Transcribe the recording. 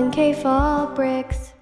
selling KFOL bricks.